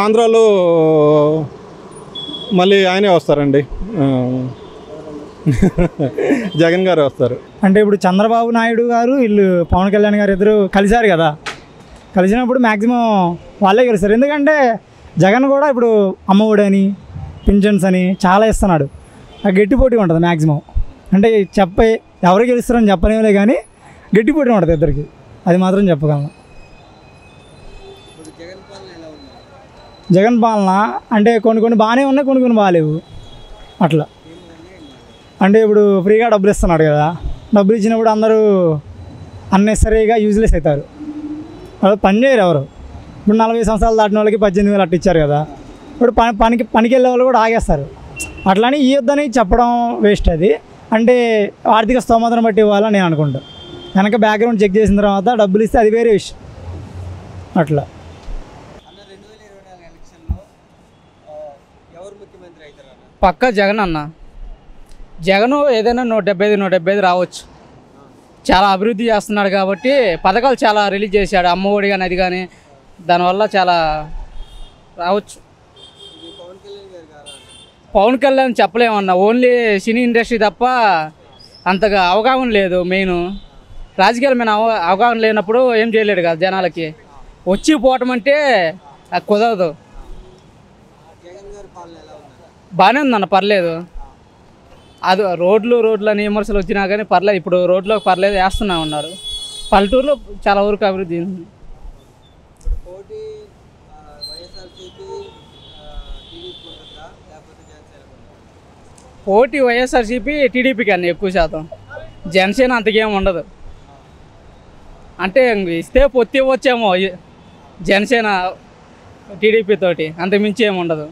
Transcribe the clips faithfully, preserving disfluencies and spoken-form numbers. ఆంధ్రాలో మళ్ళీ ఆయనే వస్తారండి, జగన్ గారు వస్తారు. అంటే ఇప్పుడు చంద్రబాబు నాయుడు గారు వీళ్ళు పవన్ కళ్యాణ్ గారు ఇద్దరు కలిశారు కదా, కలిసినప్పుడు మ్యాక్సిమం వాళ్ళే కలిశారు. ఎందుకంటే జగన్ కూడా ఇప్పుడు అమ్మఒడని పింఛన్స్ అని చాలా ఇస్తున్నాడు, ఆ గట్టిపోటీ ఉంటుంది మ్యాక్సిమం. అంటే చెప్పే ఎవరు గెలుస్తారని చెప్పనేలే కానీ గట్టిపోటీ ఉంటుంది ఇద్దరికి, అది మాత్రం చెప్పగలను. జగన్ పాలన అంటే కొన్ని కొన్ని బాగానే ఉన్నాయి, కొన్ని కొన్ని బాగాలేవు. అట్లా అంటే ఇప్పుడు ఫ్రీగా డబ్బులు ఇస్తున్నాడు కదా, డబ్బులు ఇచ్చినప్పుడు అందరూ అన్నెసరీగా యూజ్లెస్ అవుతారు, వాళ్ళు పని చేయరు ఎవరు. ఇప్పుడు నలభై సంవత్సరాలు దాటిన వాళ్ళకి పద్దెనిమిది వేలు అట్ట ఇచ్చారు కదా, ఇప్పుడు పని పనికి పనికి వెళ్ళే వాళ్ళు కూడా ఆగేస్తారు. అట్లానే ఈ వద్దని చెప్పడం వేస్ట్. అది అంటే ఆర్థిక స్తోమతను బట్టి ఇవ్వాలని నేను అనుకుంటాను. వెనక బ్యాక్గ్రౌండ్ చెక్ చేసిన తర్వాత డబ్బులు ఇస్తే అది వేరే విషయం. అట్లా పక్కా జగన్ అన్న, జగను ఏదైనా నూట డెబ్బై ఐదు నూట డెబ్బై ఐదు రావచ్చు. చాలా అభివృద్ధి చేస్తున్నాడు కాబట్టి పథకాలు చాలా రిలీజ్ చేశాడు, అమ్మఒడి కానీ అది కానీ, దానివల్ల చాలా రావచ్చు. పవన్ కళ్యాణ్ చెప్పలేమన్నా, ఓన్లీ సినీ ఇండస్ట్రీ తప్ప అంతగా అవగాహన లేదు. మెయిన్ రాజకీయాల మీద అవ అవగాహన లేనప్పుడు ఏం చేయలేడు కదా జనాలకి, వచ్చి పోవటం అంటే అది కుదరదు. బాగానే ఉందన్న, పర్లేదు. అది రోడ్లు రోడ్లు అని విమర్శలు వచ్చినా కానీ పర్లేదు, ఇప్పుడు రోడ్లోకి పర్లేదు వేస్తున్నా ఉన్నారు. పల్లెటూరులో చాలా వరకు అభివృద్ధి. పోటీ వైఎస్ఆర్సీపీ టీడీపీకి అన్నీ ఎక్కువ శాతం, జనసేన అంతకేం ఉండదు. అంటే ఇస్తే పొత్తి ఇవ్వచ్చేమో జనసేన టీడీపీ తోటి, అంతకుమించి ఏమి ఉండదు.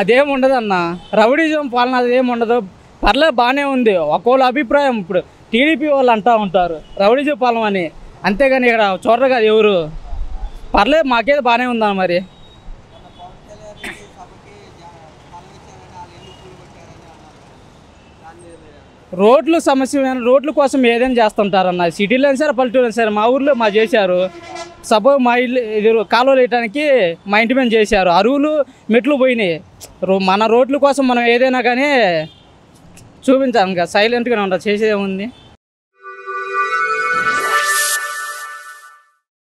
అదేం ఉండదు అన్న, రౌడీజం పాలన అదేం ఉండదు. పర్లేదు బాగానే ఉంది. ఒక్కోళ్ళ అభిప్రాయం ఇప్పుడు టీడీపీ వాళ్ళు అంటూ ఉంటారు రౌడీజం పాలన అని, అంతేగాని ఇక్కడ చూడరు కదా ఎవరు. పర్లేదు మాకేదో బాగానే ఉందన్న. మరి రోడ్లు సమస్య, రోడ్ల కోసం ఏదైనా చేస్తుంటారన్న, సిటీలో సరే పల్లెటూరు సరే. మా ఊర్లో మా చేశారు, సపోజ్ మా ఇల్లు ఇది కాలువలు వేయటానికి మా ఇంటి మీద చేశారు, అరువులు మెట్లు పోయినాయి. మన రోడ్ల కోసం మనం ఏదైనా కానీ చూపించాలి, ఇంకా సైలెంట్గానే ఉంటారు, చేసేదేముంది.